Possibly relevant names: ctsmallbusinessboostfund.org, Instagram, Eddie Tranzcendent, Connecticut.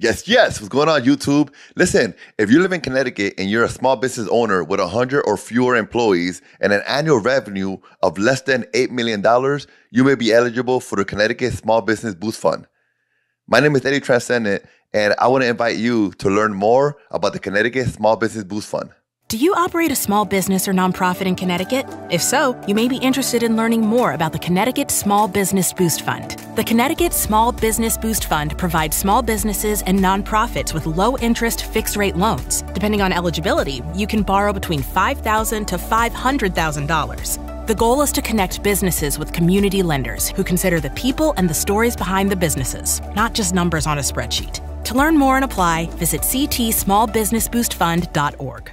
Yes, yes. What's going on, YouTube? Listen, if you live in Connecticut and you're a small business owner with 100 or fewer employees and an annual revenue of less than $8 million, you may be eligible for the Connecticut Small Business Boost Fund. My name is Eddie Tranzcendent, and I want to invite you to learn more about the Connecticut Small Business Boost Fund. Do you operate a small business or nonprofit in Connecticut? If so, you may be interested in learning more about the Connecticut Small Business Boost Fund. The Connecticut Small Business Boost Fund provides small businesses and nonprofits with low-interest, fixed-rate loans. Depending on eligibility, you can borrow between $5,000 to $500,000. The goal is to connect businesses with community lenders who consider the people and the stories behind the businesses, not just numbers on a spreadsheet. To learn more and apply, visit ctsmallbusinessboostfund.org.